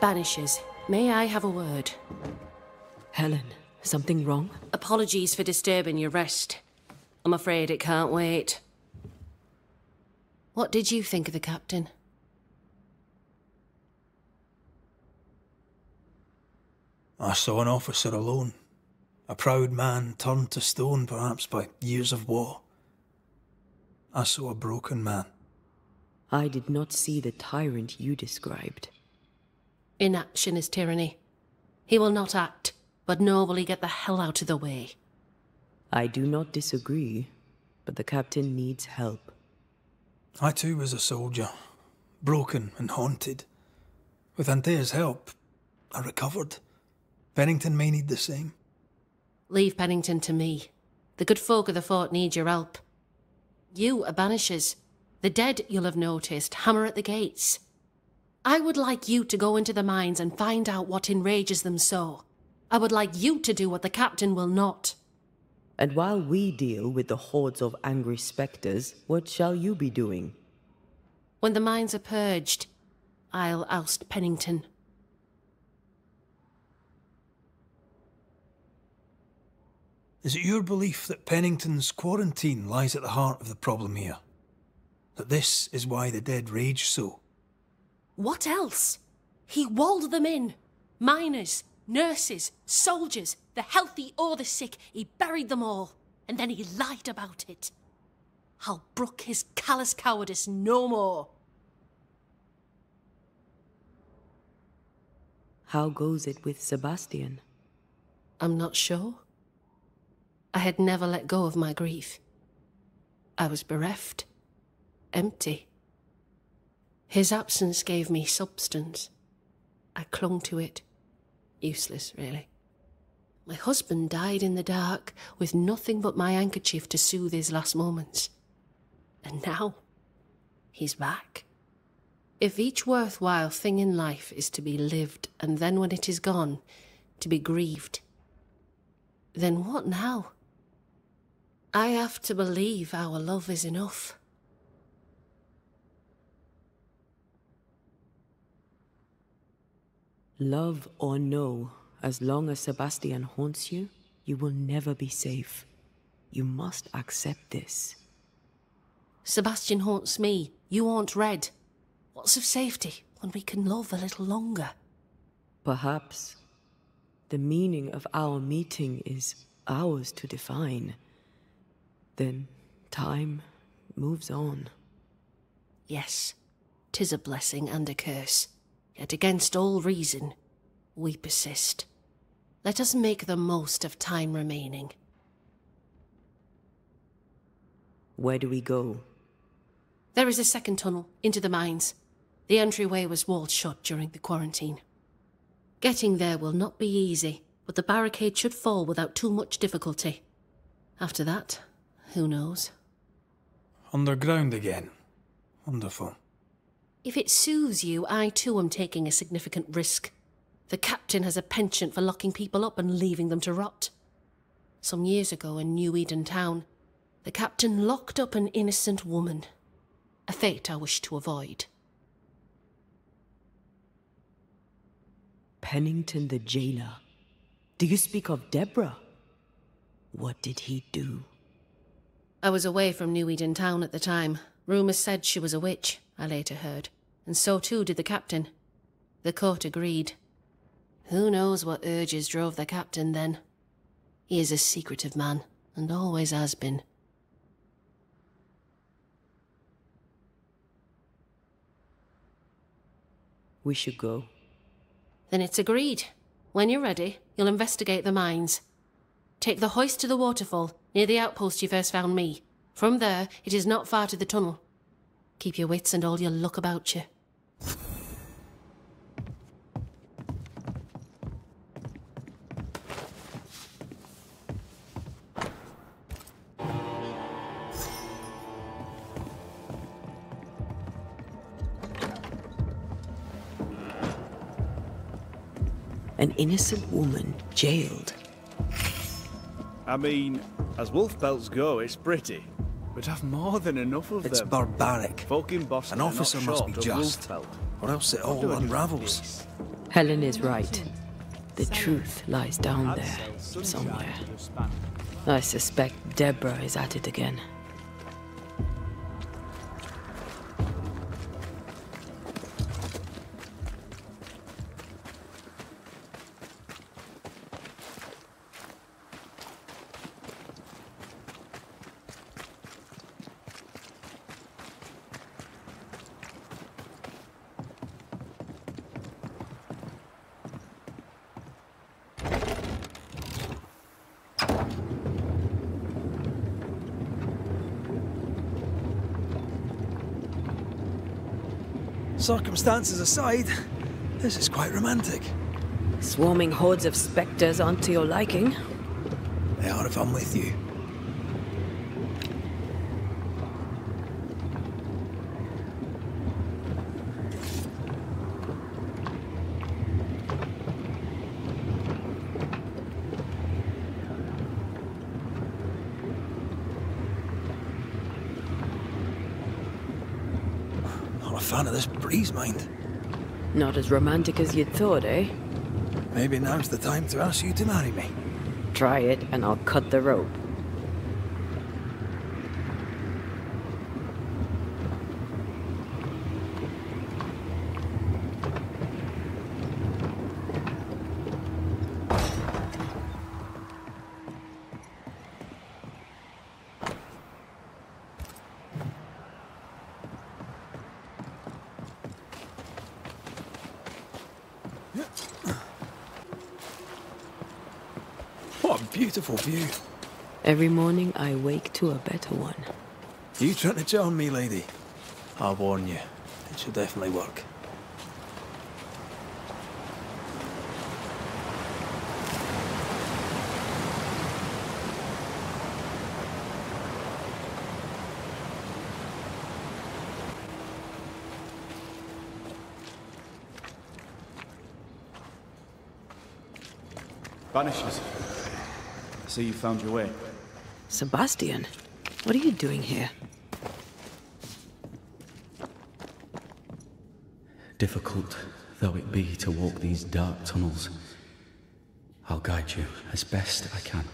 banishes. May I have a word? Helen, something wrong? Apologies for disturbing your rest. I'm afraid it can't wait. What did you think of the captain? I saw an officer alone. A proud man turned to stone, perhaps, by years of war. I saw a broken man. I did not see the tyrant you described. Inaction is tyranny. He will not act, but nor will he get the hell out of the way. I do not disagree, but the captain needs help. I too was a soldier, broken and haunted. With Anthea's help, I recovered. Pennington may need the same. Leave Pennington to me. The good folk of the fort need your help. You are banishers. The dead, you'll have noticed, hammer at the gates. I would like you to go into the mines and find out what enrages them so. I would like you to do what the captain will not. And while we deal with the hordes of angry specters, what shall you be doing? When the mines are purged, I'll oust Pennington. Is it your belief that Pennington's quarantine lies at the heart of the problem here? That this is why the dead rage so? What else? He walled them in. Miners, nurses, soldiers, the healthy or the sick, he buried them all. And then he lied about it. I'll brook his callous cowardice no more. How goes it with Sebastian? I'm not sure. I had never let go of my grief. I was bereft. Empty. His absence gave me substance. I clung to it. Useless, really. My husband died in the dark with nothing but my handkerchief to soothe his last moments. And now, he's back. If each worthwhile thing in life is to be lived, and then when it is gone, to be grieved, then what now? I have to believe our love is enough. Love or no, as long as Sebastian haunts you, you will never be safe. You must accept this. Sebastian haunts me, you haunt Red. What's of safety when we can love a little longer? Perhaps. The meaning of our meeting is ours to define. Then time moves on. Yes, 'tis a blessing and a curse. Yet against all reason, we persist. Let us make the most of time remaining. Where do we go? There is a second tunnel, into the mines. The entryway was walled shut during the quarantine. Getting there will not be easy, but the barricade should fall without too much difficulty. After that, who knows? Underground again. Wonderful. If it soothes you, I too am taking a significant risk. The captain has a penchant for locking people up and leaving them to rot. Some years ago in New Eden town, the captain locked up an innocent woman. A fate I wish to avoid. Pennington the jailer. Do you speak of Deborah? What did he do? I was away from New Eden town at the time. Rumours said she was a witch, I later heard, and so too did the captain. The court agreed. Who knows what urges drove the captain then? He is a secretive man, and always has been. We should go. Then it's agreed. When you're ready, you'll investigate the mines. Take the hoist to the waterfall, near the outpost you first found me. From there, it is not far to the tunnel. Keep your wits and all your luck about you. An innocent woman jailed. I mean, as wolf pelts go, it's pretty. But I've more than enough of them. It's barbaric. An officer must be just. or else it all unravels. Helen is right. The truth lies down there, somewhere. I suspect Deborah is at it again. Circumstances aside, this is quite romantic. Swarming hordes of specters aren't to your liking. They are if I'm with you. Mind. Not as romantic as you'd thought, eh? Maybe now's the time to ask you to marry me. Try it, and I'll cut the rope. View. Every morning I wake to a better one. You trying to charm me, lady? I'll warn you, it should definitely work. Vanishes. So you found your way. Sebastian, what are you doing here? Difficult though it be to walk these dark tunnels, I'll guide you as best I can.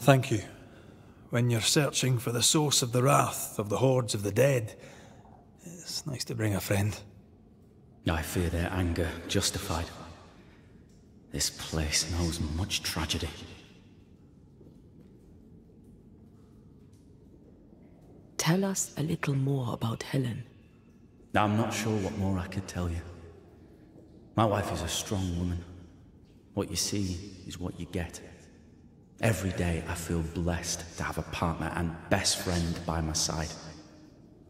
Thank you. When you're searching for the source of the wrath of the hordes of the dead, it's nice to bring a friend. I fear their anger justified. This place knows much tragedy. Tell us a little more about Helen. I'm not sure what more I could tell you. My wife is a strong woman. What you see is what you get. Every day I feel blessed to have a partner and best friend by my side.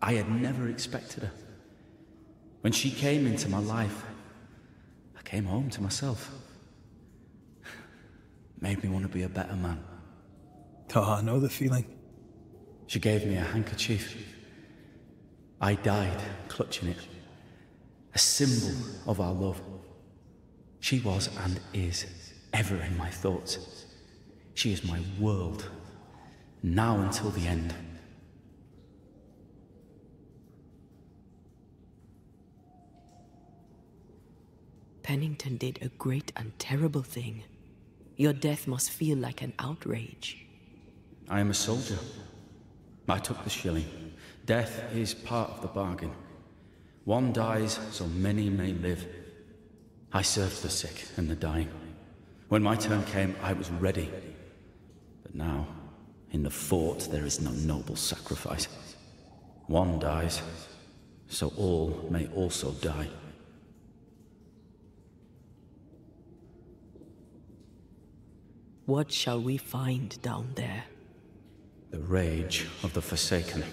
I had never expected her. When she came into my life, I came home to myself. Made me want to be a better man. Oh, I know the feeling. She gave me a handkerchief. I died clutching it. A symbol of our love. She was and is ever in my thoughts. She is my world, now until the end. Pennington did a great and terrible thing. Your death must feel like an outrage. I am a soldier. I took the shilling. Death is part of the bargain. One dies, so many may live. I served the sick and the dying. When my turn came, I was ready. But now, in the fort, there is no noble sacrifice. One dies, so all may also die. What shall we find down there? The rage of the Forsaken.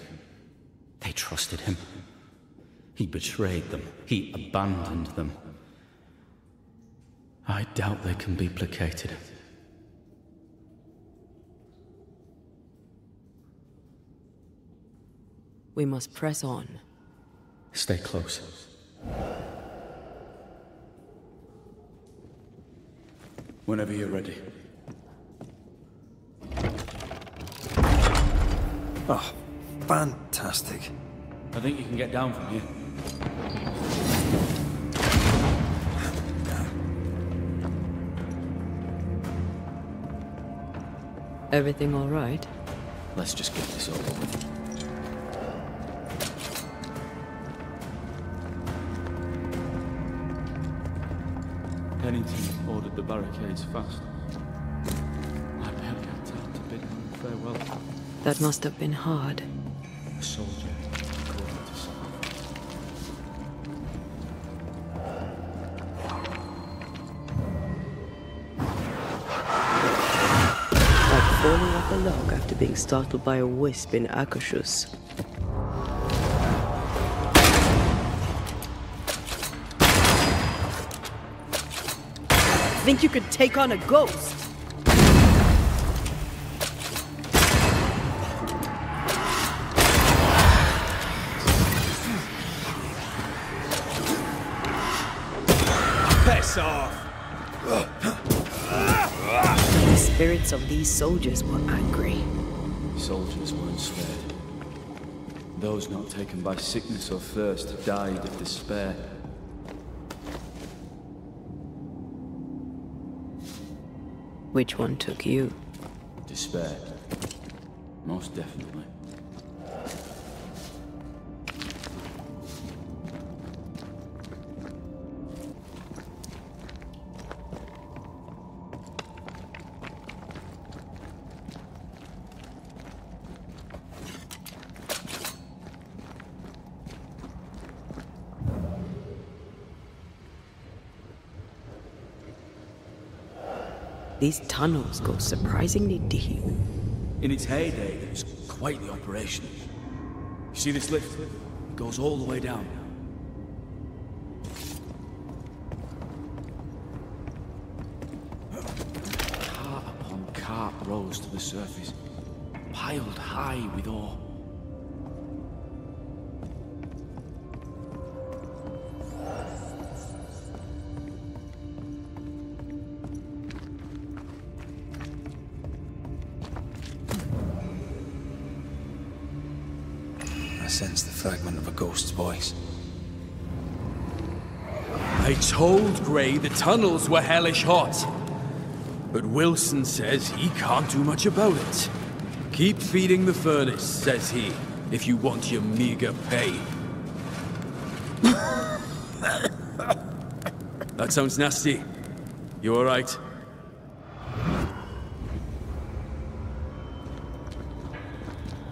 They trusted him. He betrayed them. He abandoned them. I doubt they can be placated. We must press on. Stay close. Whenever you're ready. Ah, Fantastic. I think you can get down from here. Everything all right? Let's just get this over with. Pennington ordered the barricades fast. I barely had time to bid them farewell. That must have been hard. A soldier called me to survive. Like falling off a log after being startled by a wisp in Acherus. Think you could take on a ghost? Piss off! The spirits of these soldiers were angry. Soldiers weren't spared. Those not taken by sickness or thirst died of despair. Which one took you? Despair. Most definitely. These tunnels go surprisingly deep. In its heyday, it was quite the operation. You see this lift? It goes all the way down. Cart upon cart rose to the surface, piled high with ore. Fragment of a ghost's voice. I told Grey the tunnels were hellish hot, but Wilson says he can't do much about it. Keep feeding the furnace, says he, if you want your meager pay. That sounds nasty. You all right?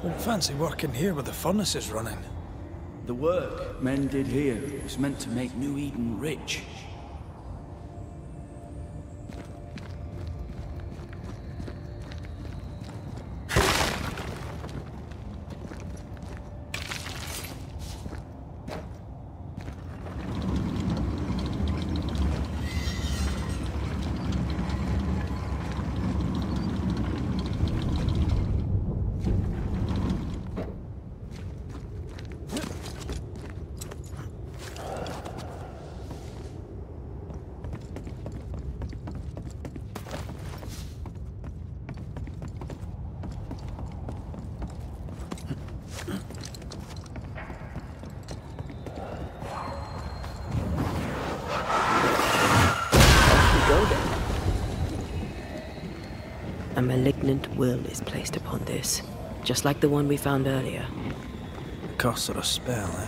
Wouldn't fancy working here with the furnaces running. The work men did here was meant to make New Eden rich. A malignant will is placed upon this, just like the one we found earlier. A curse or a spell, eh?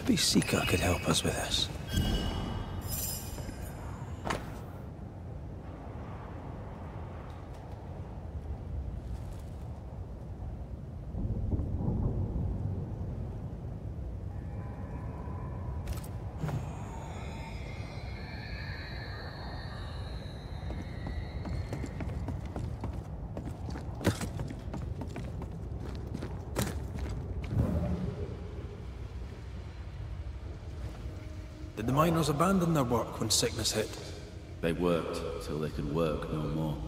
Maybe Seeker could help us with this. The miners abandoned their work when sickness hit. They worked till they could work no more.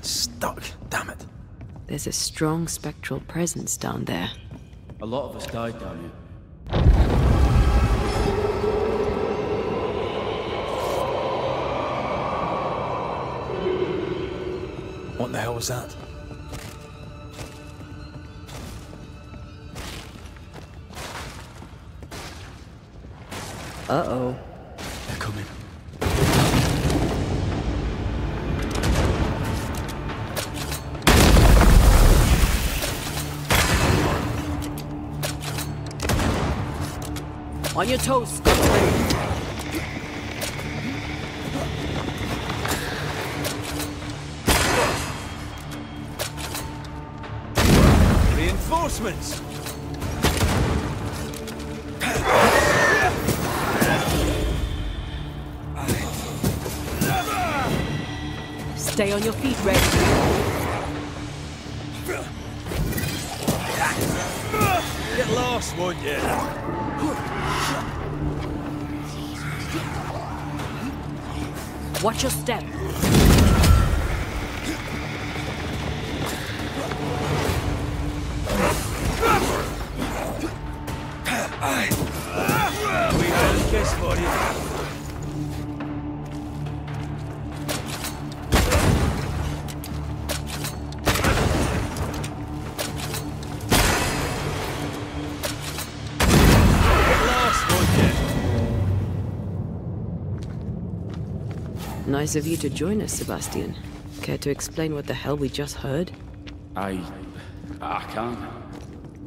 Stuck, damn it. There's a strong spectral presence down there. A lot of us died down here. What the hell was that? Uh-oh. They're coming. On your toes, Scott. Reinforcements! Stay on your feet, Red. Get lost, won't you? Watch your step. We had a kiss for you. Nice of you to join us, Sebastian. Care to explain what the hell we just heard? I can't.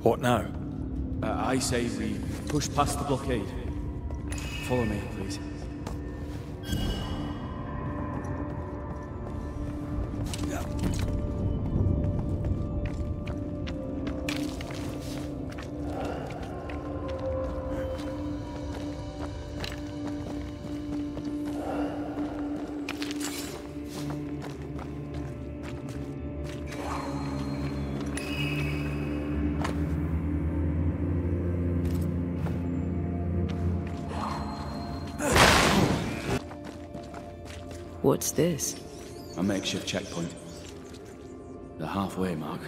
What now? I say we push past the blockade. Follow me, please. What's this? A makeshift checkpoint. The halfway mark.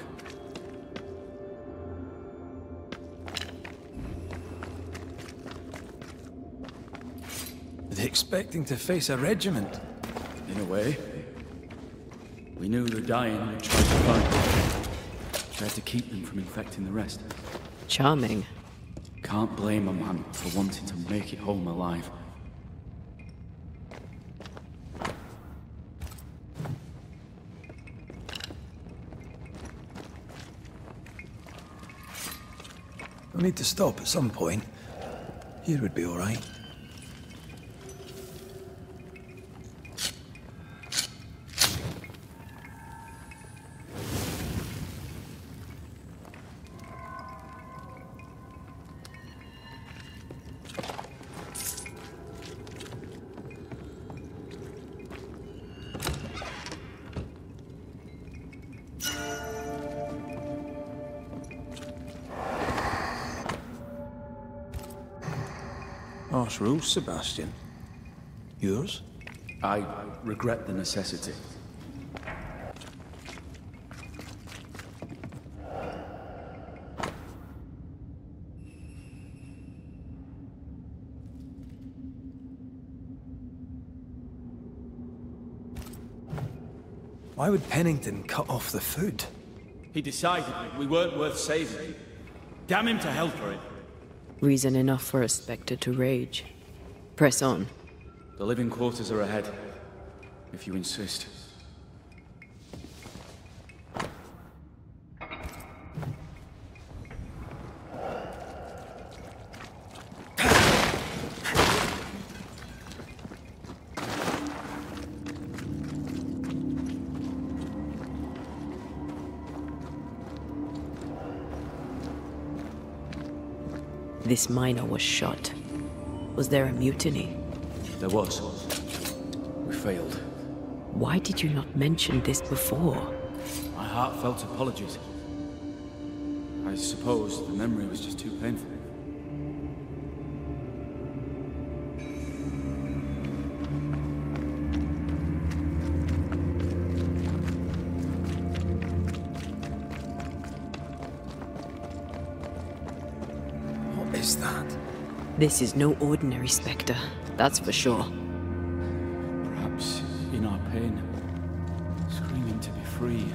They're expecting to face a regiment. In a way. We knew they were dying and tried to fight them. Tried to keep them from infecting the rest. Charming. Can't blame a man for wanting to make it home alive. We need to stop at some point. Here would be all right. Harsh rules, Sebastian. Yours? I regret the necessity. Why would Pennington cut off the food? He decided we weren't worth saving. Damn him to hell for it. Reason enough for a Spectre to rage. Press on. The living quarters are ahead, if you insist. This miner was shot. Was there a mutiny? There was. We failed. Why did you not mention this before? My heartfelt apologies. I suppose the memory was just too painful. is that? This is no ordinary spectre, that's for sure. Perhaps in our pain, screaming to be free,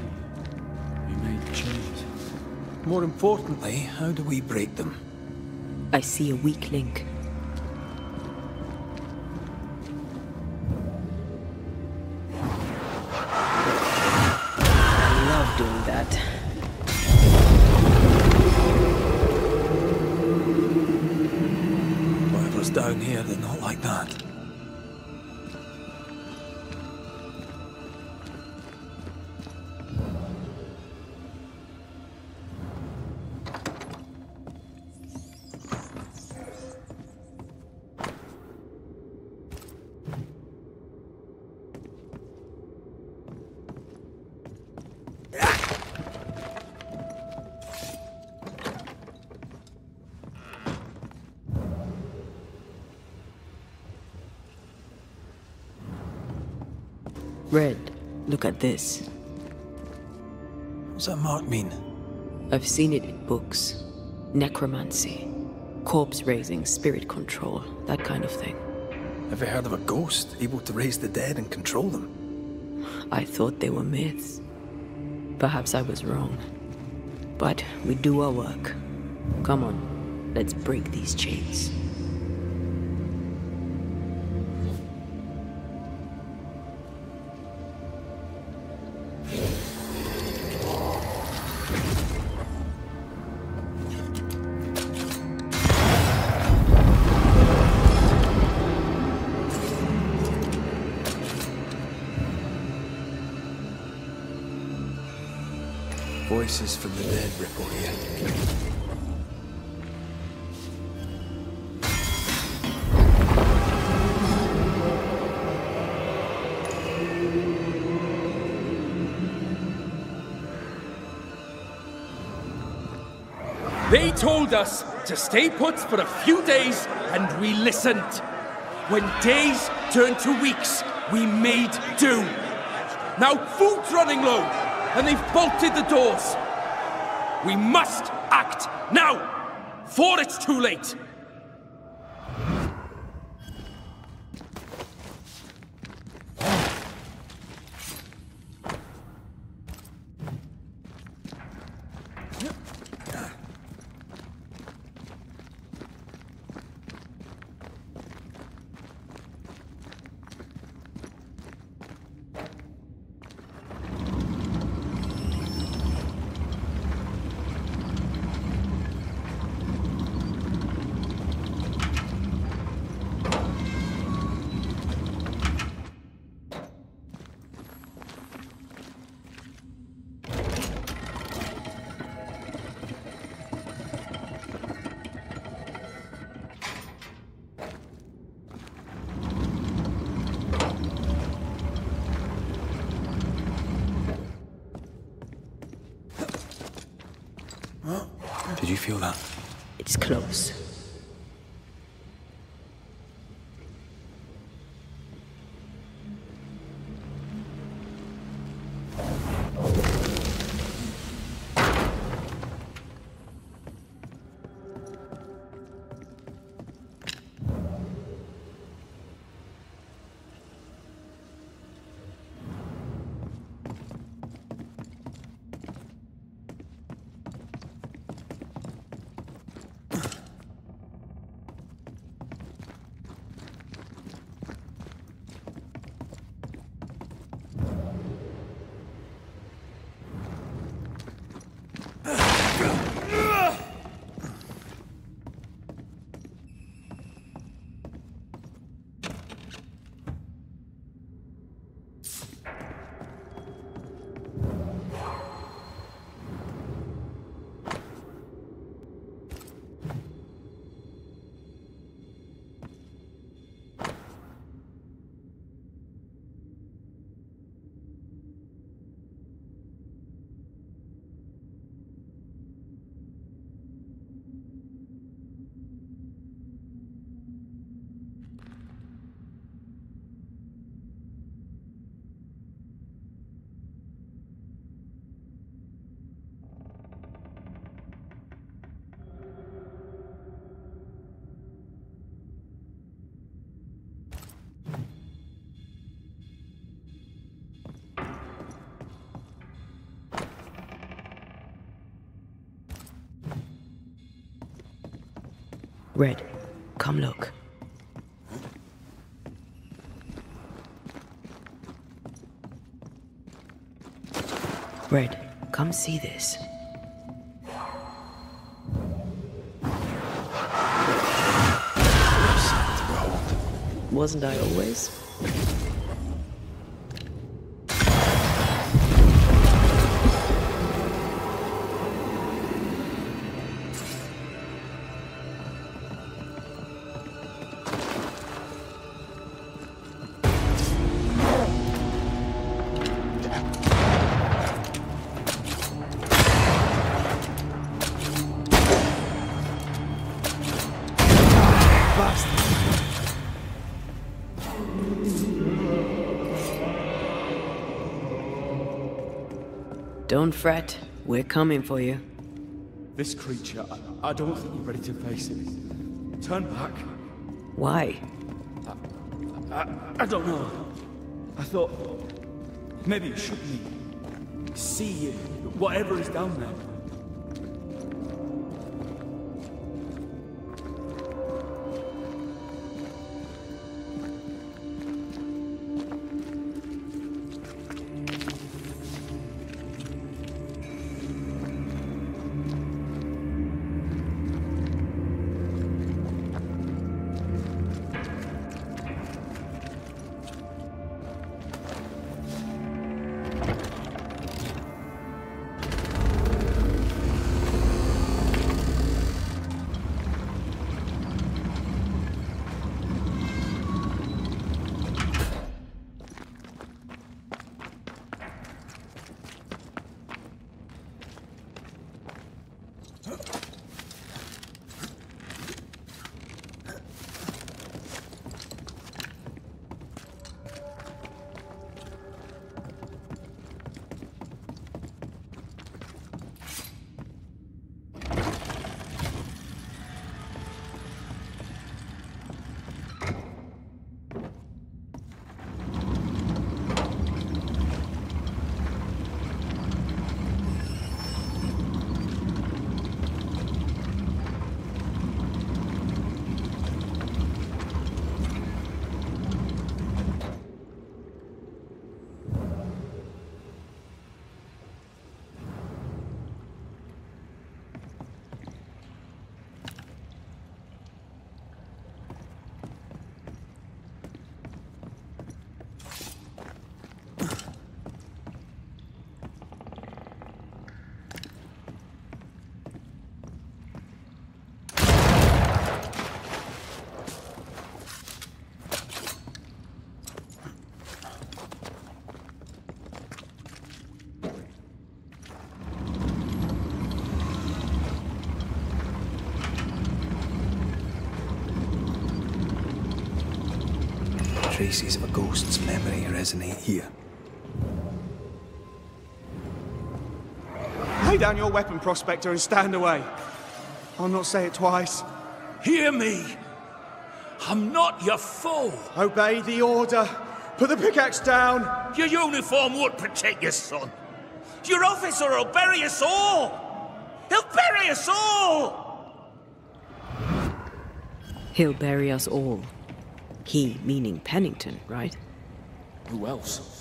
we made change. More importantly, how do we break them? I see a weak link. Red, look at this. What's that mark mean? I've seen it in books. Necromancy. Corpse raising, spirit control, that kind of thing. Ever heard of a ghost able to raise the dead and control them? I thought they were myths. Perhaps I was wrong. But we do our work. Come on, let's break these chains. Voices from the dead ripple here. They told us to stay put for a few days, and we listened. When days turned to weeks, we made do. Now food's running low, and they've bolted the doors. We must act now, before it's too late. Feel that? It's close. Red, come look. Red, come see this. Wasn't I always? Don't fret, we're coming for you. This creature, I don't think you're ready to face it. Turn back. Why? I don't know. I thought maybe it should be. See you, whatever is down there. Traces of a ghost's memory resonate here. Lay down your weapon, Prospector, and stand away. I'll not say it twice. Hear me! I'm not your foe! Obey the order! Put the pickaxe down! Your uniform won't protect your son! Your officer will bury us all! He'll bury us all! He'll bury us all. He, meaning Pennington, right? Who else?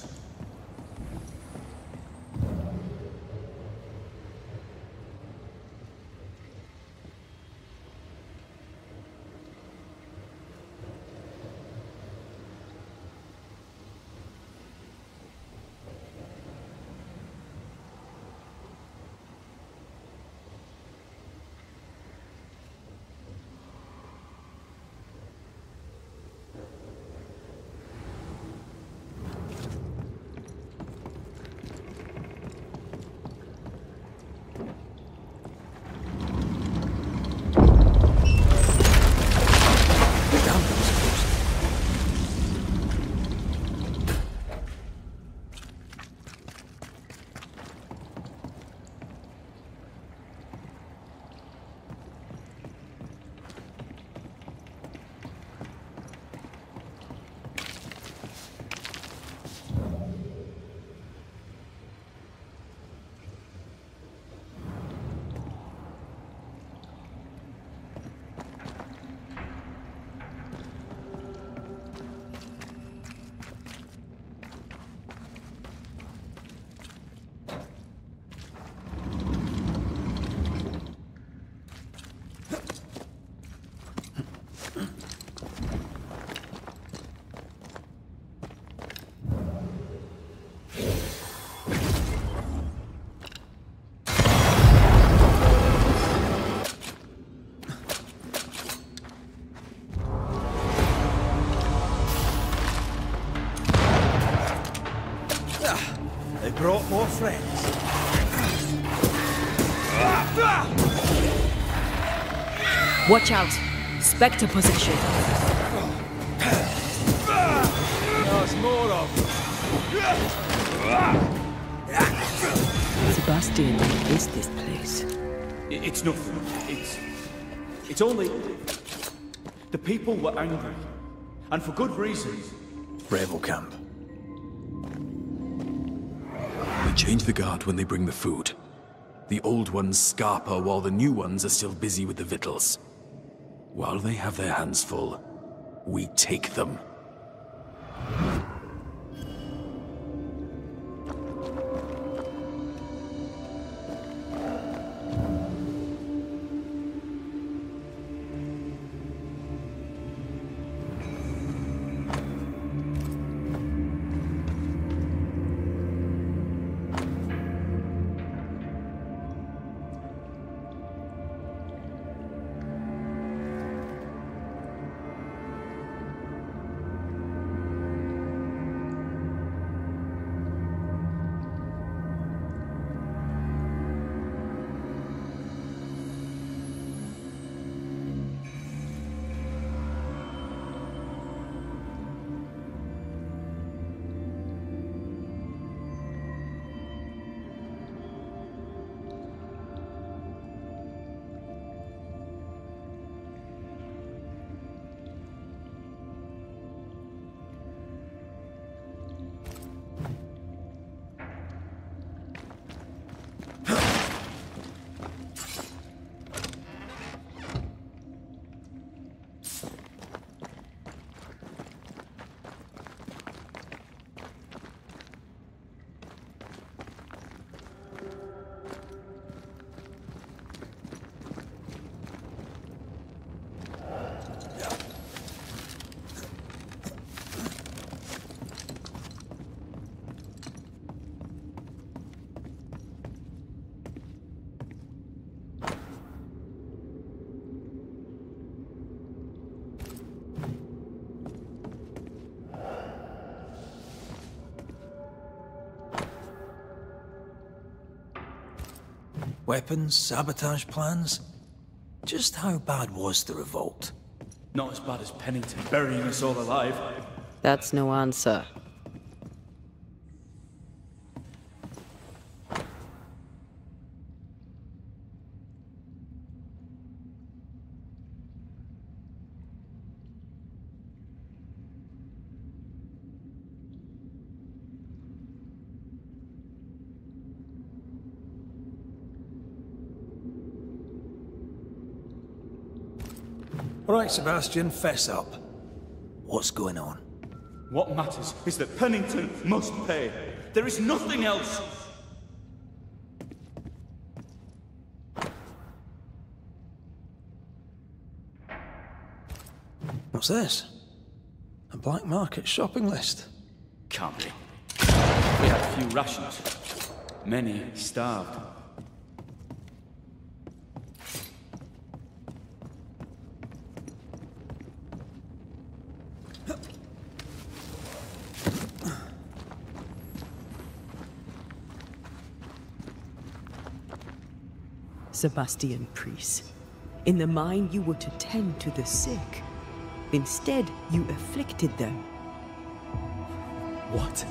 or friends. Watch out! Spectre position. There's more of them. Sebastian, what is this place? It's nothing. It's only... The people were angry. And for good reasons. Rebel camp. They change the guard when they bring the food. The old ones scarper while the new ones are still busy with the victuals. While they have their hands full, we take them. Weapons, sabotage plans? Just how bad was the revolt? Not as bad as Pennington burying us all alive. That's no answer. Right, Sebastian, fess up. What's going on? What matters is that Pennington must pay. There is nothing else. What's this? A black market shopping list? Can't be. We had a few rations. Many starved. Sebastian Priest, in the mine you were to tend to the sick. Instead, you afflicted them. What?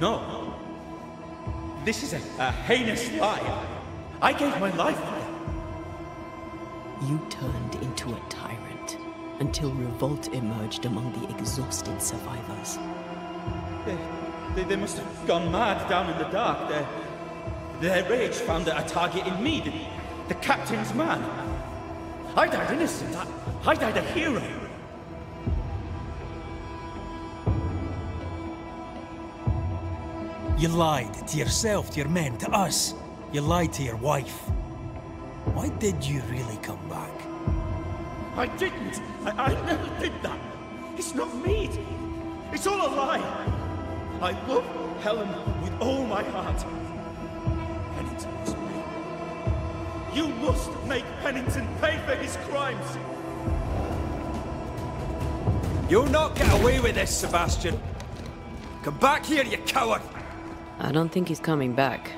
No! This is a heinous lie! I gave my life for it! You turned into a tyrant, until revolt emerged among the exhausted survivors. They must have gone mad down in the dark there. Their rage found a target in me, the captain's man. I died innocent. I died a hero. You lied to yourself, to your men, to us. You lied to your wife. Why did you really come back? I didn't. I never did that. It's not me. It's all a lie. I love Helen with all my heart. You must make Pennington pay for his crimes! You'll not get away with this, Sebastian! Come back here, you coward! I don't think he's coming back.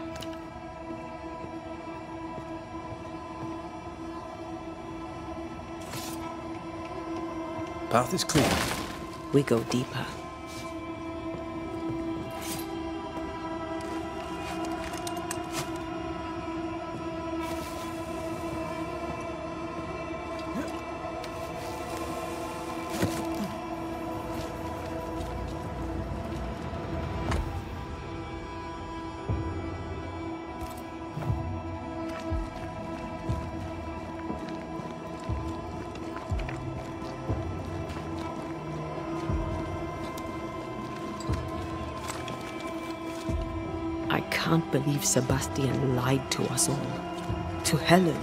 Path is clear. We go deeper. Sebastian lied to us all. To Helen.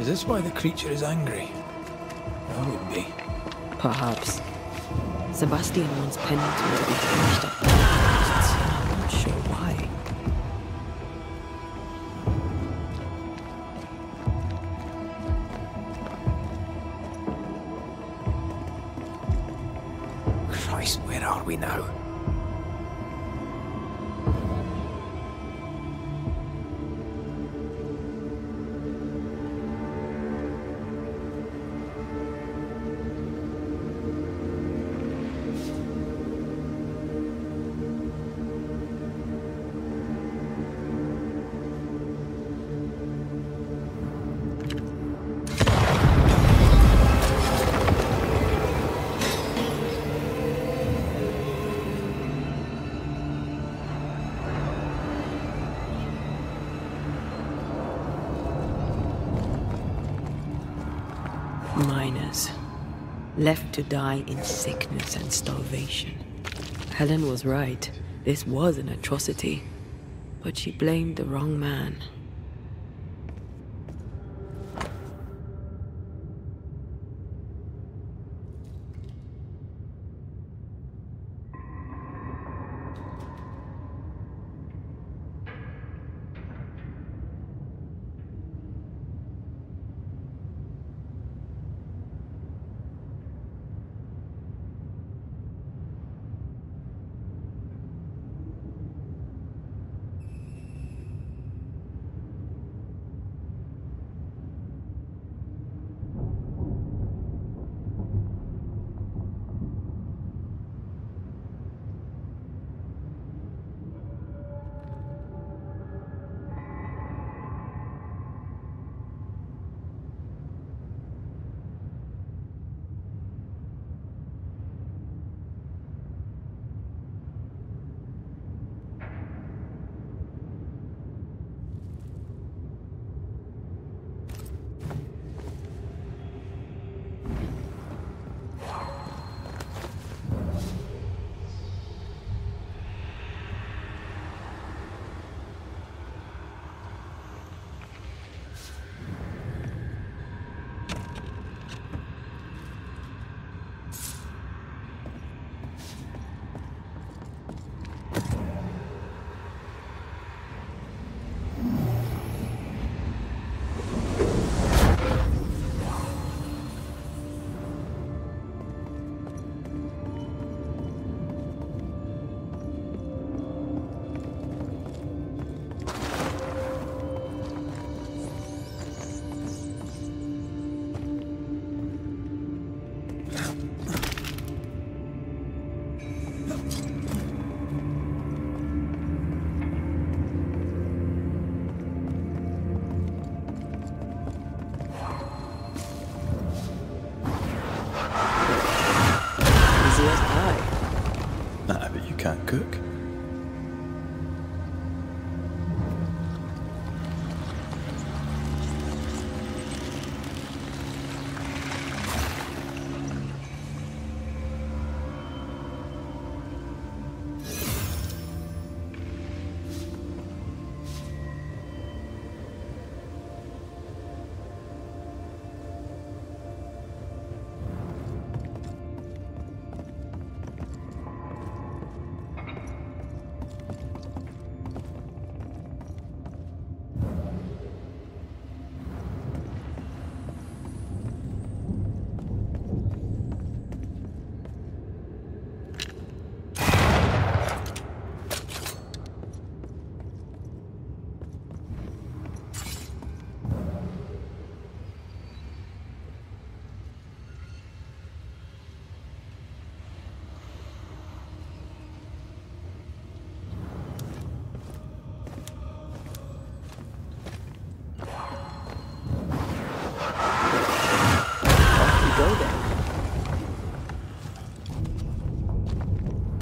Is this why the creature is angry? That would be. Perhaps. Sebastian wants Pennington to be finished at the cost. I'm not sure why. Christ, where are we now? Left to die in sickness and starvation. Helen was right. This was an atrocity. But she blamed the wrong man.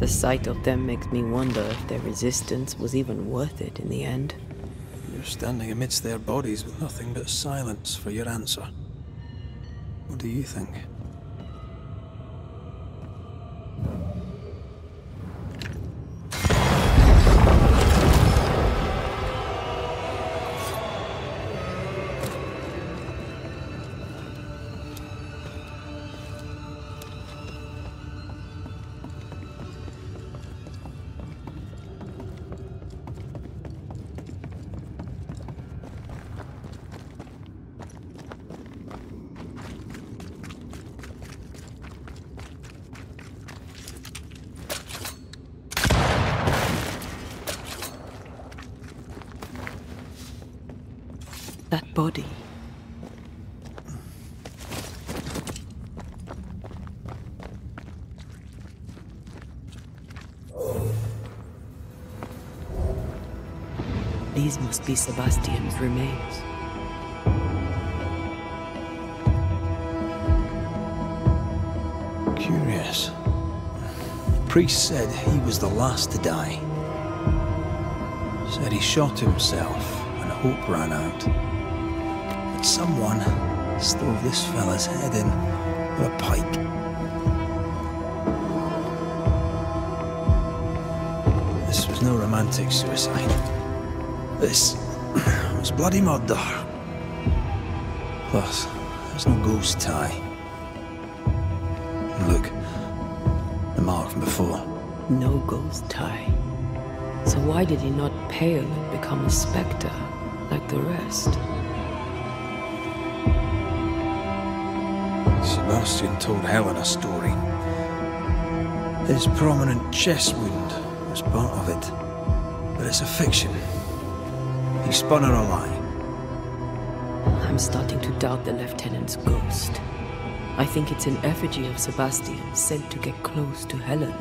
The sight of them makes me wonder if their resistance was even worth it in the end. You're standing amidst their bodies with nothing but silence for your answer. What do you think? That body. These must be Sebastian's remains. Curious. The priest said he was the last to die. Said he shot himself when hope ran out. Someone stole this fella's head in with a pike. This was no romantic suicide. This was bloody murder. Plus, there's no ghost tie. And look, the mark from before. No ghost tie. So why did he not pale and become a spectre like the rest? Sebastian told Helen a story. His prominent chest wound was part of it. But it's a fiction. He spun her a lie. I'm starting to doubt the Lieutenant's ghost. I think it's an effigy of Sebastian sent to get close to Helen.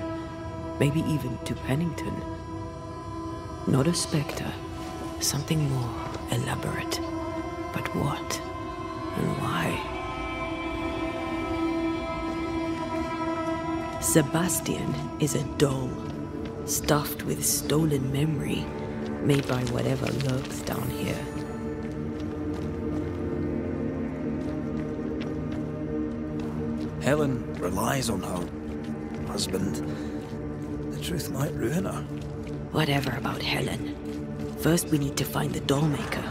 Maybe even to Pennington. Not a spectre. Something more elaborate. But what? And why? Sebastian is a doll, stuffed with stolen memory, made by whatever lurks down here. Helen relies on her husband. The truth might ruin her. Whatever about Helen. First we need to find the dollmaker.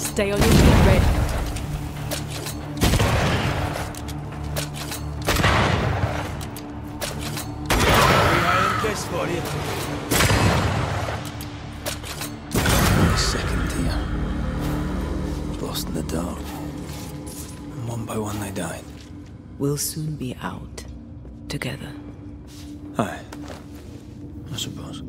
Stay on your feet, Red. I ain't this for you. A second here. Lost in the dark. And one by one they died. We'll soon be out. Together. Aye. I suppose.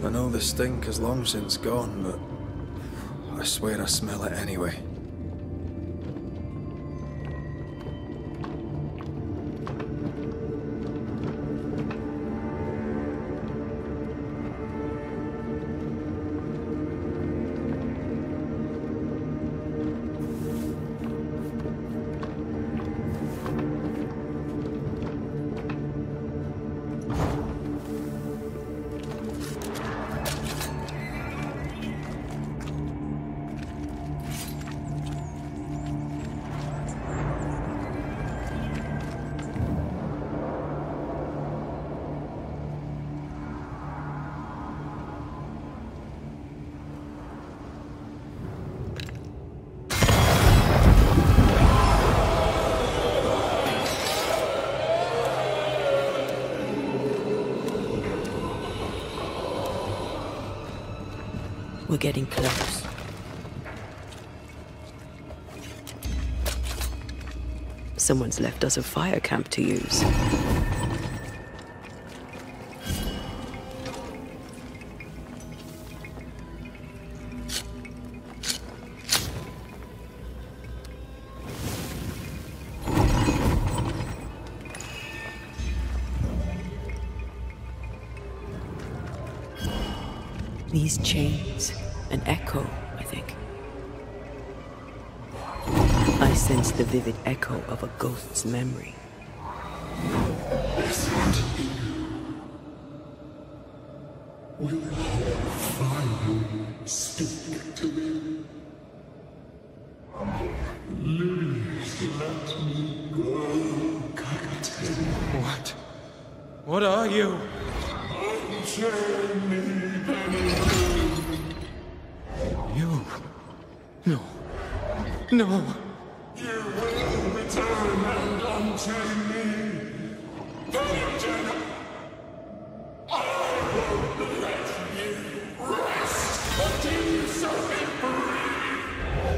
I know the stink is long since gone, but I swear I smell it anyway. We're getting close. Someone's left us a fire camp to use. These chains, an echo, I think. I sense the vivid echo of a ghost's memory. Listen to you. Will the hell finally speak to me? Please let me go, Kakate. What? What are you? Unchain me. You... No. No! You will return and unchain me! Pennington! I won't let you rest until you set me free!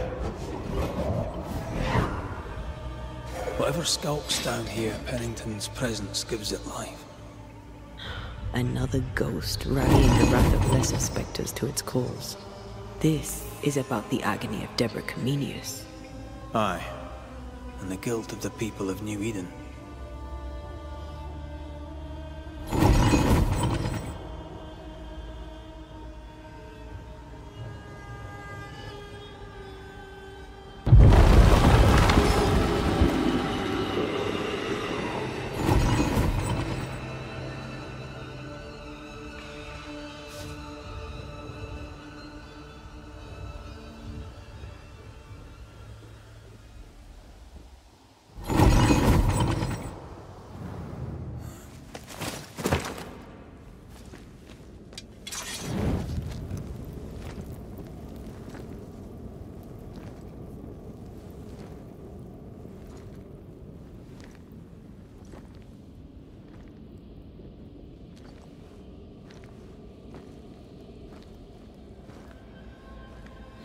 Whatever skulks down here, Pennington's presence gives it life. Another ghost rallying the wrath of lesser specters to its cause. This is about the agony of Deborah Comenius. Aye, and the guilt of the people of New Eden.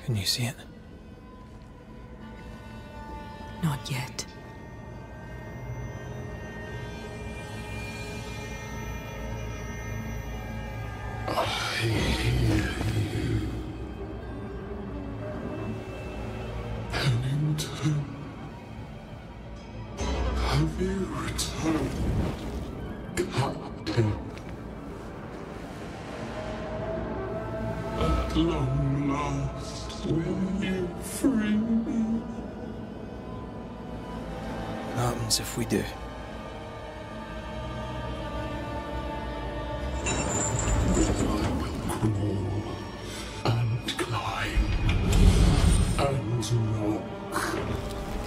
Can you see it? Not yet. I hear you. Pennington, have you returned, Captain? At long last. Will you free me? What happens if we do? Then I will crawl and climb and knock,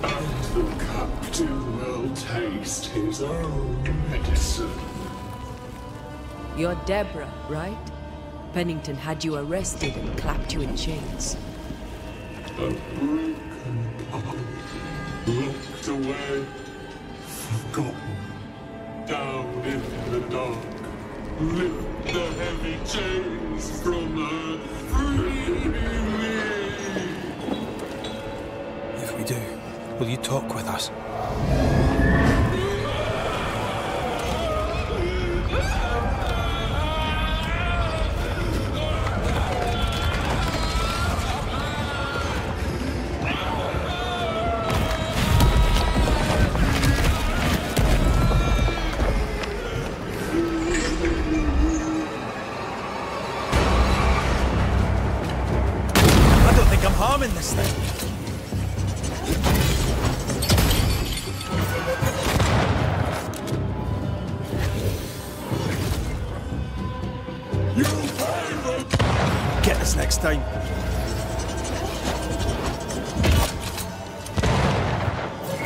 and the captain will taste his own medicine. You're Deborah, right? Pennington had you arrested and clapped you in chains. A broken part, locked away, forgotten, down in the dark. Lift the heavy chains from her, free me! If we do, will you talk with us?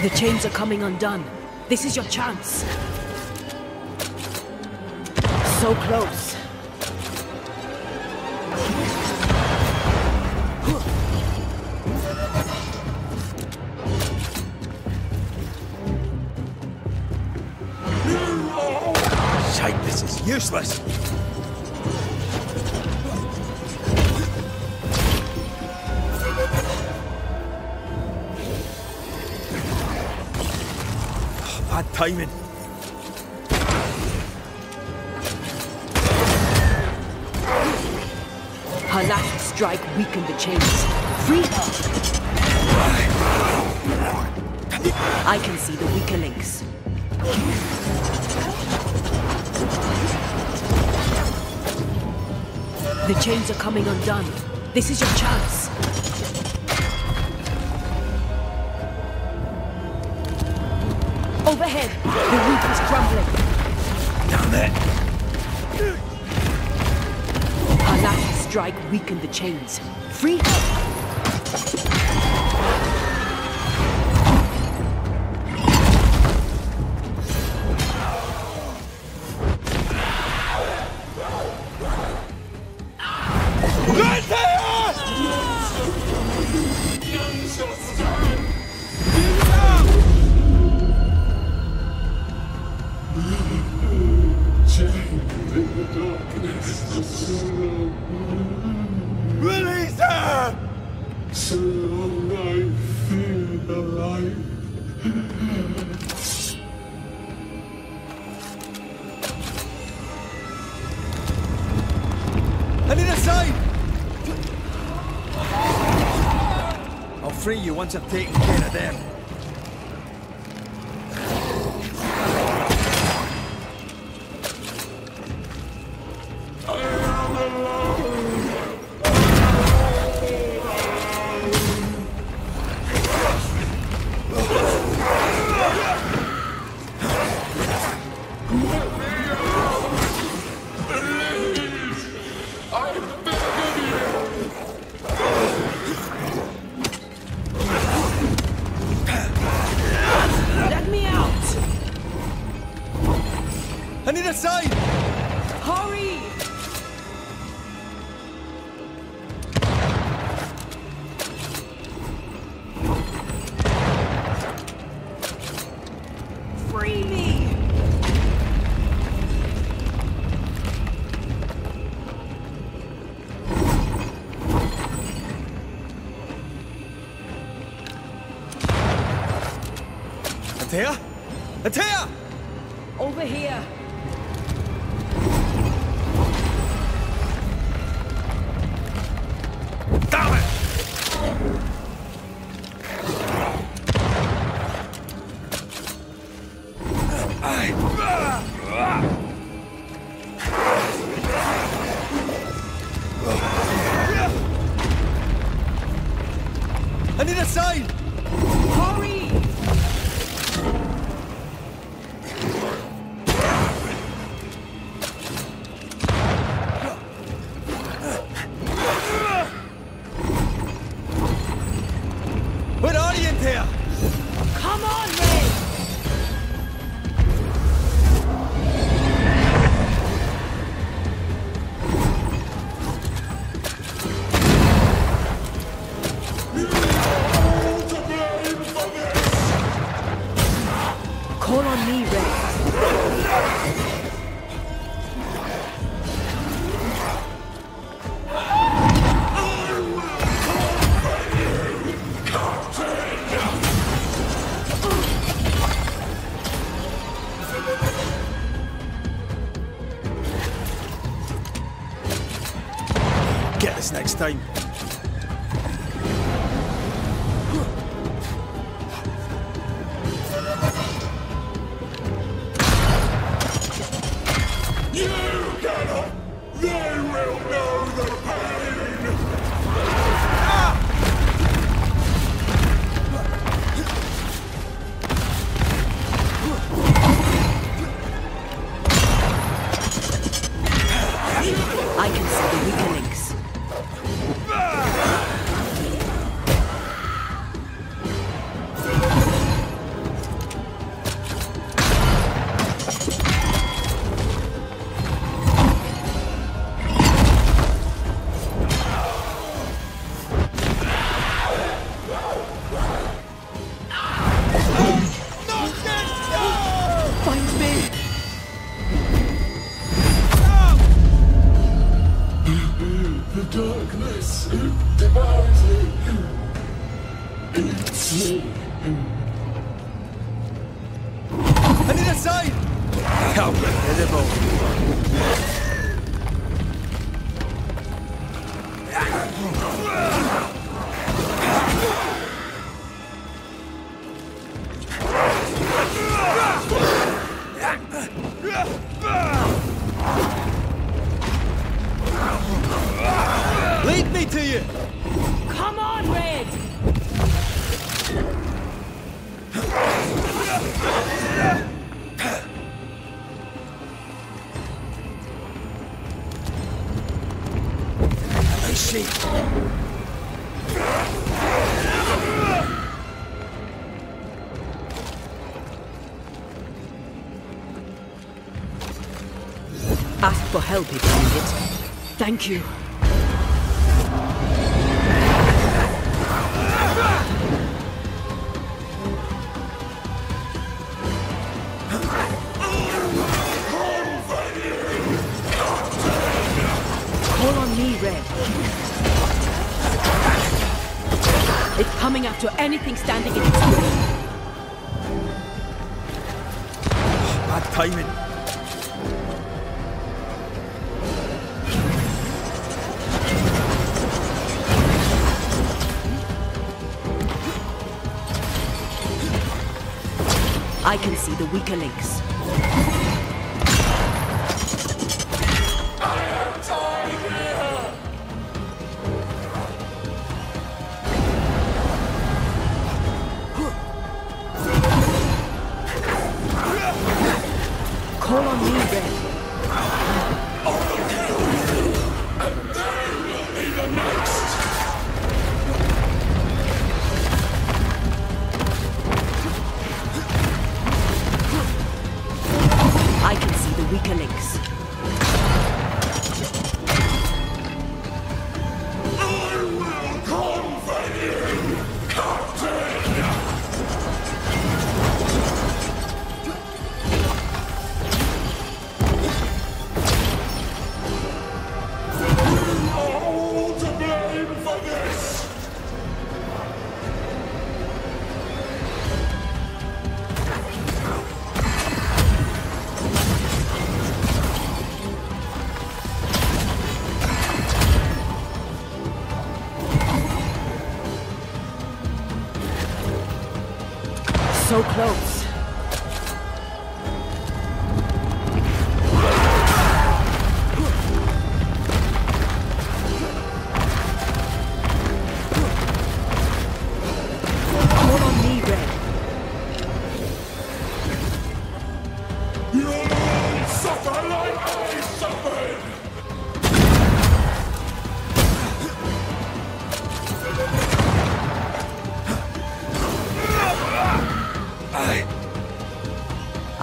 The chains are coming undone. This is your chance. So close. Shite, this is useless. Bad timing. Her last strike weakened the chains. Free her! I can see the weaker links. The chains are coming undone. This is your chance. Overhead, the roof is crumbling. Damn it! Our last strike weakened the chains. Free her! Right there! Release her! So long I feel the light. I need a sign! I'll free you once I've taken care of them. Anthea? Anthea! Over here! Damn it! I need a sign! Next time. You cannot! They will know the pain! I can see the weakening. aside! How incredible! Lead me to you! Come on, Red! I see. Ask for help if you need it. Thank you. Coming up to anything standing in its way. Bad timing. I can see the weaker links. So close.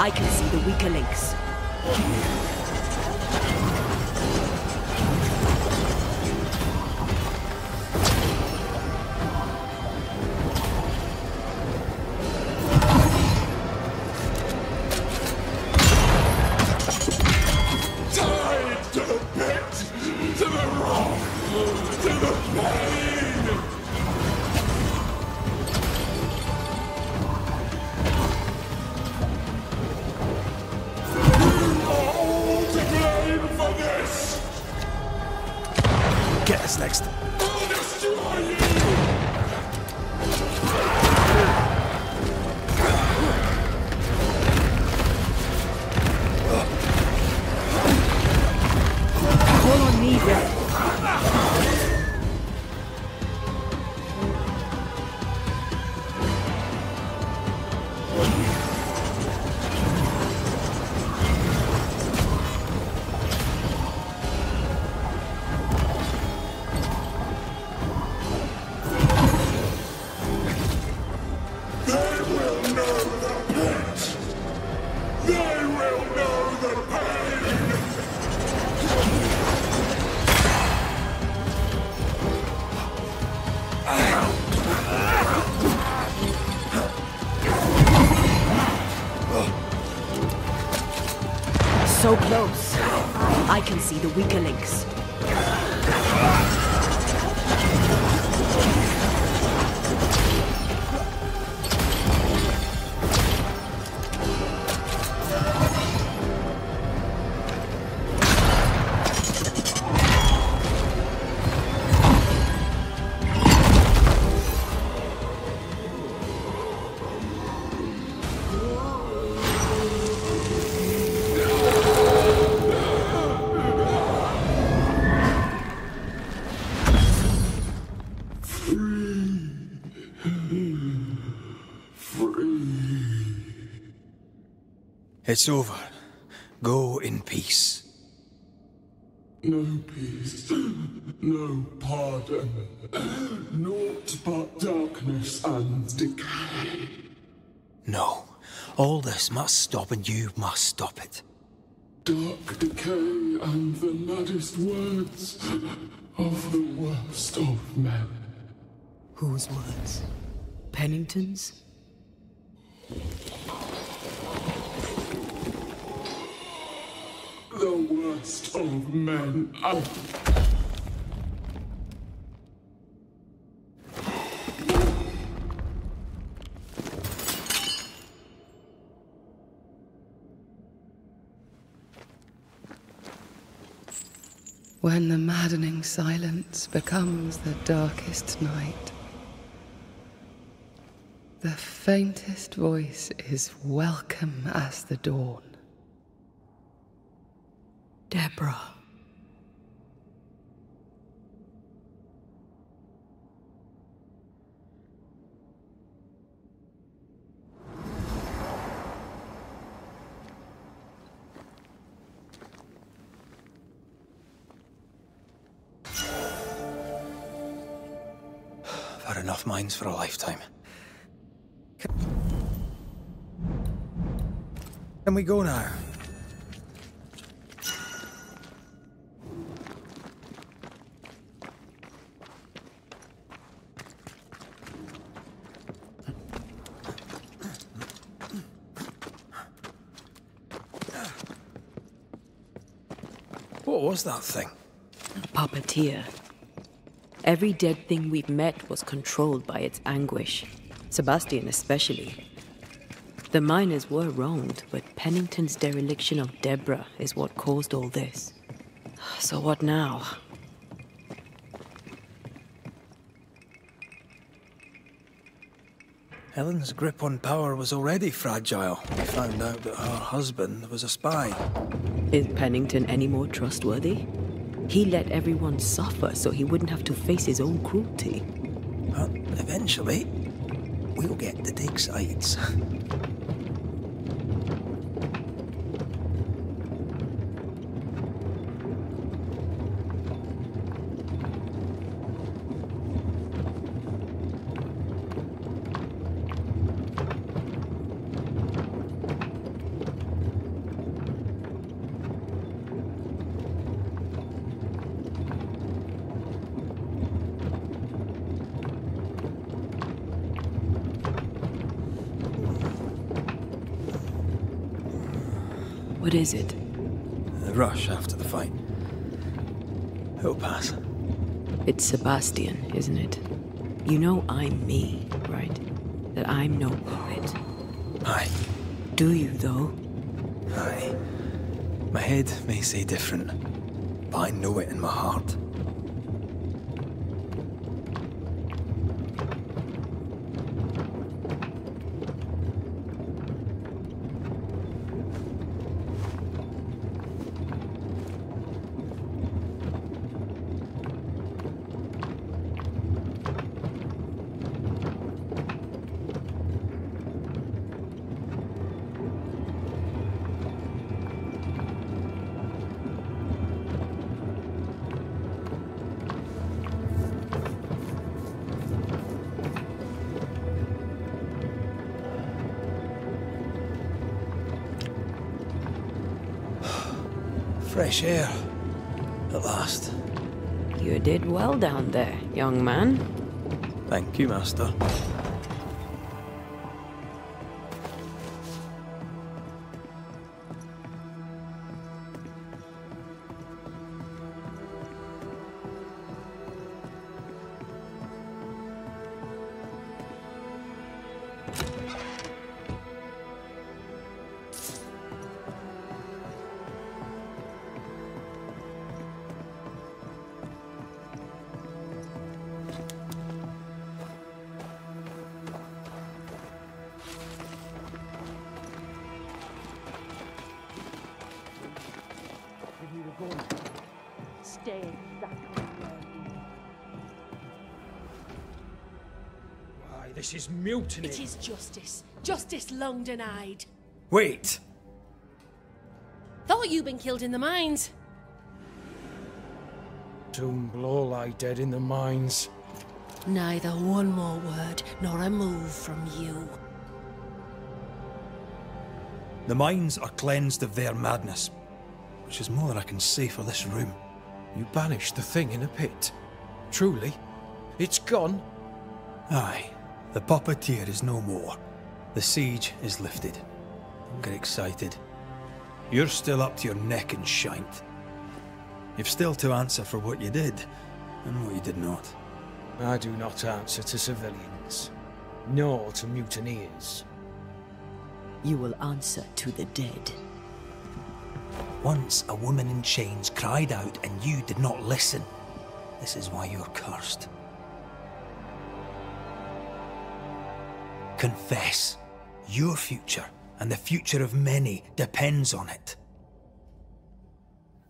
I can see the weaker links. So close. I can see the weaker links. Free. Free. It's over. Go in peace. No peace, no pardon, naught but darkness and decay. No, all this must stop and you must stop it. Dark decay and the maddest words of the worst of men. Whose words? Pennington's? The worst of men. When the maddening silence becomes the darkest night, the faintest voice is welcome as the dawn. Deborah. I've had enough mines for a lifetime. Can we go now? What was that thing? A puppeteer. Every dead thing we've met was controlled by its anguish. Sebastian especially. The miners were wronged, but Pennington's dereliction of Deborah is what caused all this. So what now? Helen's grip on power was already fragile. We found out that her husband was a spy. Is Pennington any more trustworthy? He let everyone suffer so he wouldn't have to face his own cruelty. But eventually, we'll get to take sides. What is it? The rush after the fight. It'll pass. It's Sebastian, isn't it? You know I'm me, right? That I'm no puppet. Aye. Do you, though? Aye. My head may say different, but I know it in my heart. Fresh air, at last. You did well down there, young man. Thank you, Master. Stay exactly where you are. die. This is mutiny. It is justice. Justice long denied. Wait. Thought you'd been killed in the mines. Soon Bloor lie dead in the mines. Neither one more word nor a move from you. The mines are cleansed of their madness, which is more than I can say for this room. You banished the thing in a pit. Truly, it's gone. Aye, the puppeteer is no more. The siege is lifted. Don't get excited. You're still up to your neck in shite. You've still to answer for what you did, and what you did not. I do not answer to civilians, nor to mutineers. You will answer to the dead. Once a woman in chains cried out, and you did not listen. This is why you're cursed. Confess. Your future, and the future of many, depends on it.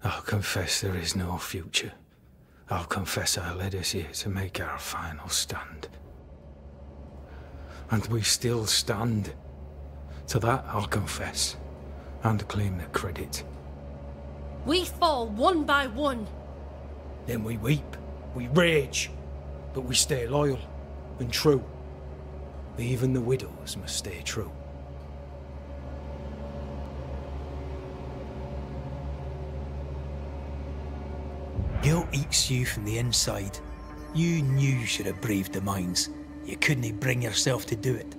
I'll confess there is no future. I'll confess I led us here to make our final stand. And we still stand. To that I'll confess, and claim the credit. We fall one by one. Then we weep, we rage, but we stay loyal and true. Even the widows must stay true. Guilt eats you from the inside. You knew you should have braved the mines. You couldn't bring yourself to do it.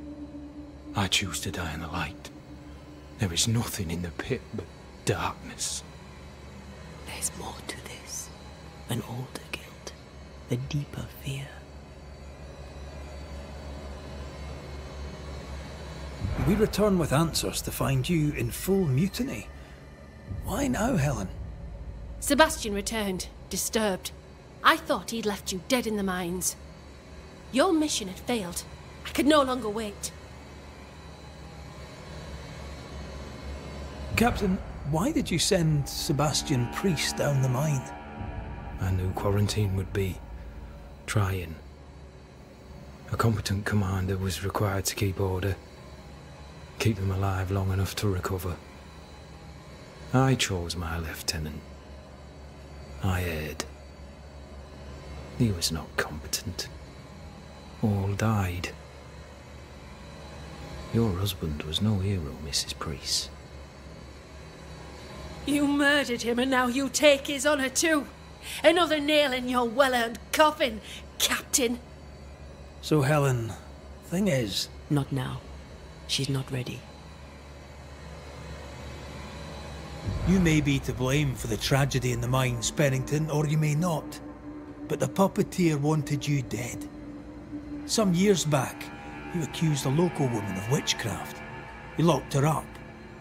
I choose to die in the light. There is nothing in the pit but darkness. There's more to this. An older guilt. A deeper fear. We return with answers to find you in full mutiny. Why now, Helen? Sebastian returned, disturbed. I thought he'd left you dead in the mines. Your mission had failed. I could no longer wait. Captain, why did you send Sebastian Priest down the mine? I knew quarantine would be trying. A competent commander was required to keep order, keep them alive long enough to recover. I chose my lieutenant. I erred. He was not competent. All died. Your husband was no hero, Mrs. Priest. You murdered him, and now you take his honor too. Another nail in your well-earned coffin, Captain. So Helen, thing is... Not now. She's not ready. You may be to blame for the tragedy in the mines, Pennington, or you may not. But the puppeteer wanted you dead. Some years back, you accused a local woman of witchcraft. You locked her up.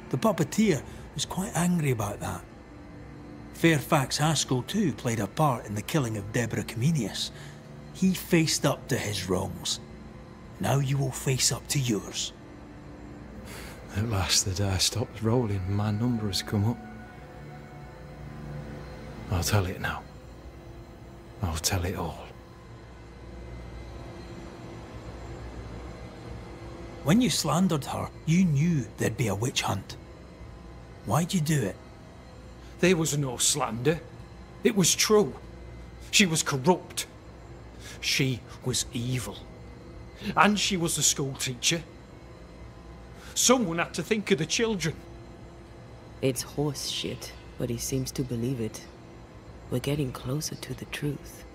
The puppeteer was quite angry about that. Fairfax Haskell, too, played a part in the killing of Deborah Comenius. He faced up to his wrongs. Now you will face up to yours. At last the die stops rolling and my number has come up. I'll tell it now. I'll tell it all. When you slandered her, you knew there'd be a witch hunt. Why'd you do it? There was no slander. It was true. She was corrupt. She was evil. And she was a school teacher. Someone had to think of the children. It's horse shit, but he seems to believe it. We're getting closer to the truth.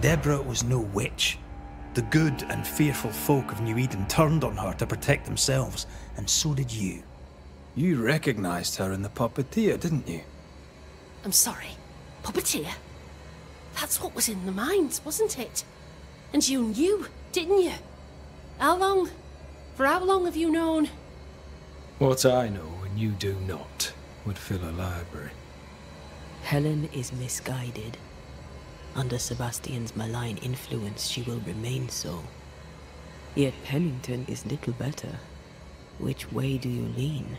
Deborah was no witch. The good and fearful folk of New Eden turned on her to protect themselves, and so did you. You recognized her in the puppeteer, didn't you? I'm sorry. Puppeteer? That's what was in the mines, wasn't it? And you knew, didn't you? How long? For how long have you known? What I know and you do not would fill a library. Helen is misguided. Under Sebastian's malign influence, she will remain so. Yet Pennington is little better. Which way do you lean?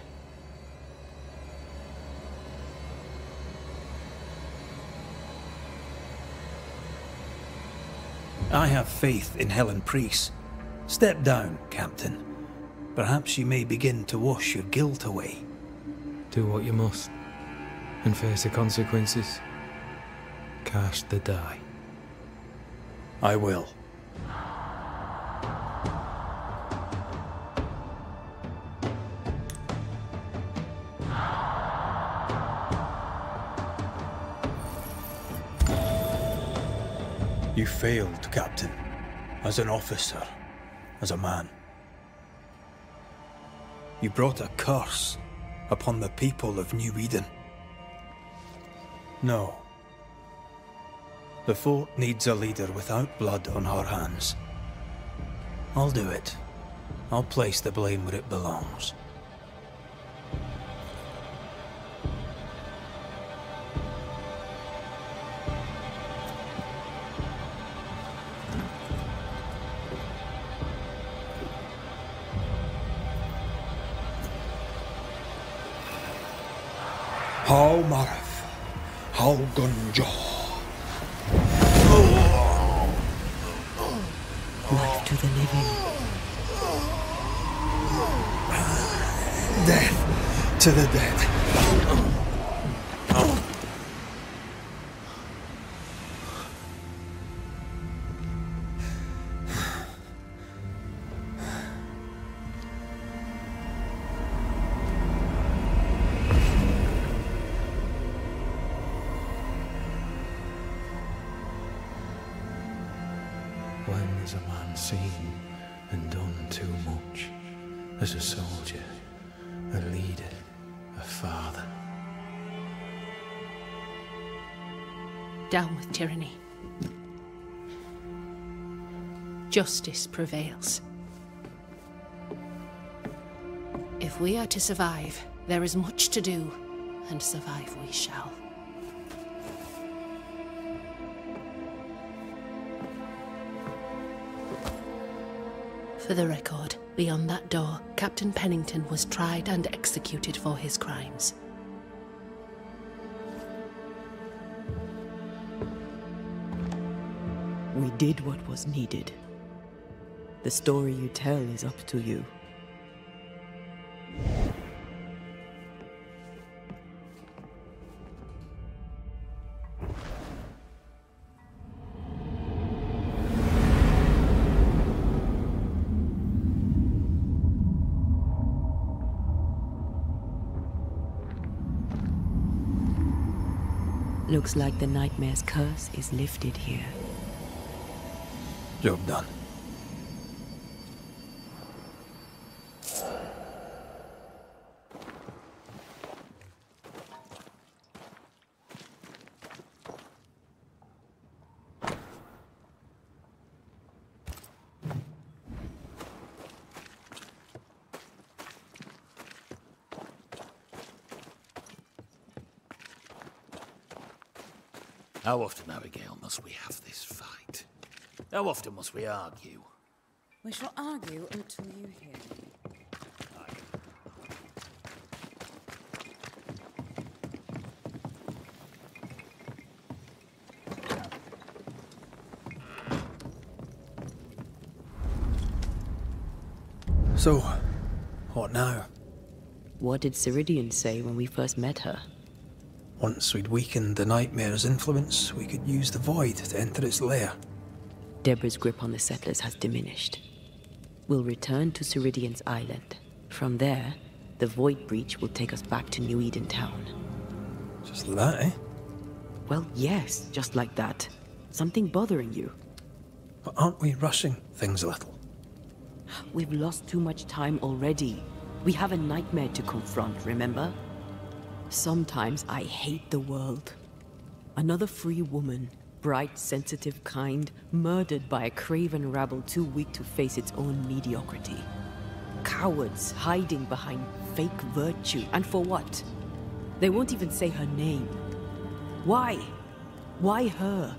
I have faith in Helen Priest. Step down, Captain. Perhaps you may begin to wash your guilt away. Do what you must, and face the consequences. Cast the die. I will. You failed, Captain. As an officer, as a man. You brought a curse upon the people of New Eden. No. The fort needs a leader without blood on her hands. I'll do it. I'll place the blame where it belongs. How Marif, how Gunjaw. Life to the living, death to the dead. Tyranny. Justice prevails. If we are to survive, there is much to do, and survive we shall. For the record, beyond that door, Captain Pennington was tried and executed for his crimes. We did what was needed. The story you tell is up to you. Looks like the nightmare's curse is lifted here. Job done. How often, Abigail, must we have this fight? How often must we argue? We shall argue until you hear. So, what now? What did Ceridian say when we first met her? Once we'd weakened the nightmare's influence, we could use the void to enter its lair. Deborah's grip on the settlers has diminished. We'll return to Ceridian's Island. From there, the Void breach will take us back to New Eden Town. Just like that, eh? Well, yes, just like that. Something bothering you. But aren't we rushing things a little? We've lost too much time already. We have a nightmare to confront, remember? Sometimes I hate the world. Another free woman. Bright, sensitive, kind, murdered by a craven rabble too weak to face its own mediocrity. Cowards hiding behind fake virtue. And for what? They won't even say her name. Why? Why her?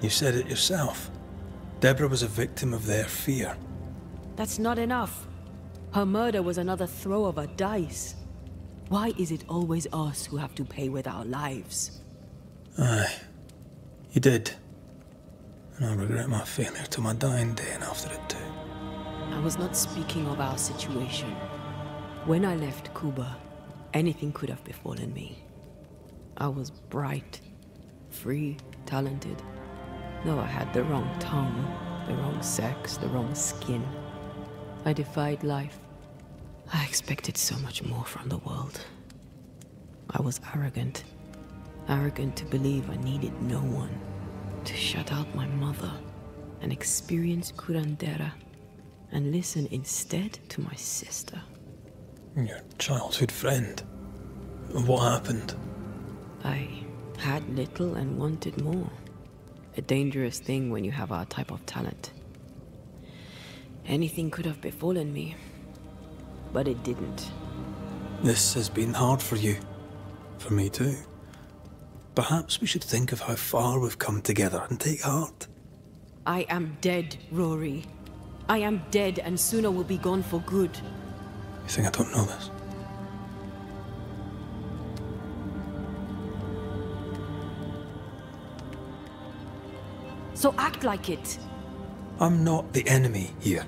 You said it yourself. Deborah was a victim of their fear. That's not enough. Her murder was another throw of a dice. Why is it always us who have to pay with our lives? Aye. You did. And I regret my failure till my dying day and after it too. I was not speaking of our situation. When I left Cuba, anything could have befallen me. I was bright, free, talented. Though I had the wrong tongue, the wrong sex, the wrong skin. I defied life. I expected so much more from the world. I was arrogant. Arrogant to believe I needed no one. To shut out my mother, an experienced curandera, and listen instead to my sister. Your childhood friend. What happened? I had little and wanted more. A dangerous thing when you have our type of talent. Anything could have befallen me. But it didn't. This has been hard for you. For me too. Perhaps we should think of how far we've come together and take heart. I am dead, Rory. I am dead and sooner will be gone for good. You think I don't know this? So act like it. I'm not the enemy here.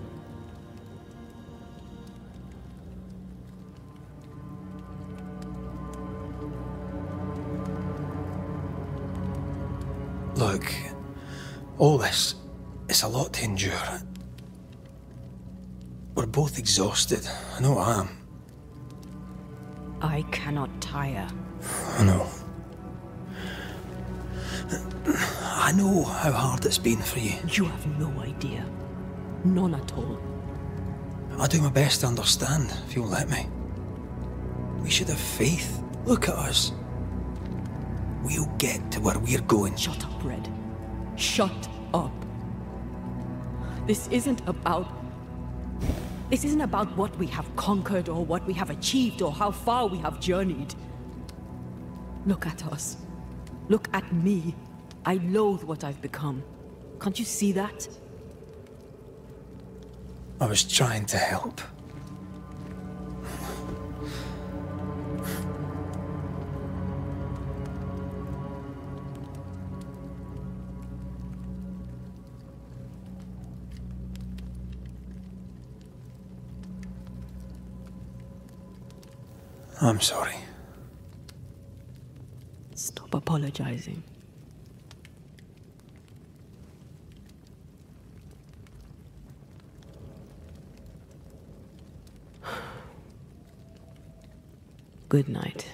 Look, all this, it's a lot to endure. We're both exhausted. I know I am. I cannot tire. I know. I know how hard it's been for you. You have no idea. None at all. I do my best to understand, if you'll let me. We should have faith. Look at us. We'll get to where we're going. Shut up, Red. Shut up. This isn't about what we have conquered or what we have achieved or how far we have journeyed. Look at us. Look at me. I loathe what I've become. Can't you see that? I was trying to help. I'm sorry. Stop apologizing. Good night.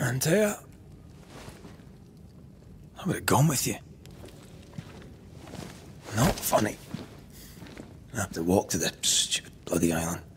Anthea, I would have gone with you. Not funny. I have to walk to the stupid bloody island.